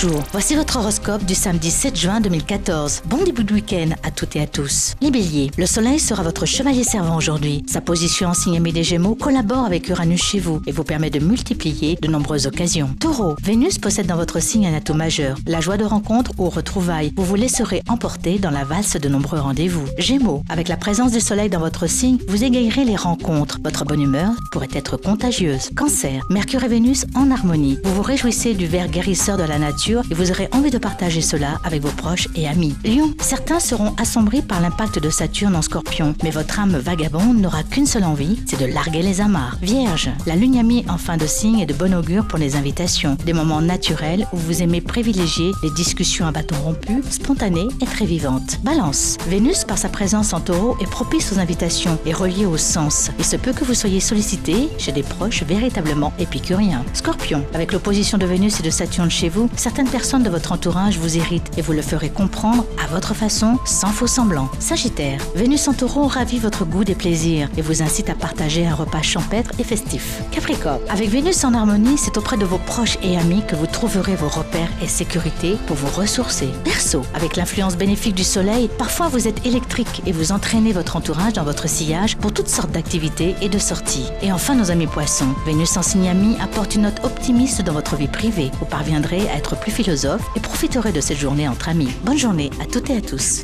Bonjour, voici votre horoscope du samedi 7 juin 2014. Bon début de week-end à toutes et à tous. Les béliers, le soleil sera votre chevalier servant aujourd'hui. Sa position en signe ami des Gémeaux collabore avec Uranus chez vous et vous permet de multiplier de nombreuses occasions. Taureau, Vénus possède dans votre signe un atout majeur, la joie de rencontre ou retrouvailles. Vous vous laisserez emporter dans la valse de nombreux rendez-vous. Gémeaux, avec la présence du soleil dans votre signe, vous égayerez les rencontres. Votre bonne humeur pourrait être contagieuse. Cancer, Mercure et Vénus en harmonie. Vous vous réjouissez du vert guérisseur de la nature et vous aurez envie de partager cela avec vos proches et amis. Lion, certains seront assombris par l'impact de Saturne en Scorpion, mais votre âme vagabonde n'aura qu'une seule envie, c'est de larguer les amarres. Vierge, la lune amie en fin de signe est de bon augure pour les invitations, des moments naturels où vous aimez privilégier les discussions à bâton rompu, spontanées et très vivantes. Balance, Vénus par sa présence en Taureau est propice aux invitations et reliée au sens. Il se peut que vous soyez sollicité chez des proches véritablement épicuriens. Scorpion, avec l'opposition de Vénus et de Saturne chez vous, certaines personnes de votre entourage vous irritent et vous le ferez comprendre à votre façon, sans faux semblant. Sagittaire, Vénus en Taureau ravit votre goût des plaisirs et vous incite à partager un repas champêtre et festif. Capricorne, avec Vénus en harmonie, c'est auprès de vos proches et amis que vous trouverez vos repères et sécurité pour vous ressourcer. Verseau, avec l'influence bénéfique du soleil, parfois vous êtes électrique et vous entraînez votre entourage dans votre sillage pour toutes sortes d'activités et de sorties. Et enfin nos amis poissons, Vénus en signe ami apporte une note optimiste dans votre vie privée. Vous parviendrez à être plus philosophe et profiterez de cette journée entre amis. Bonne journée à toutes et à tous.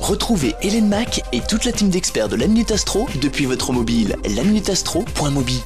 Retrouvez Hélène Mack et toute la team d'experts de La Minute Astro depuis votre mobile, laminuteastro.mobi.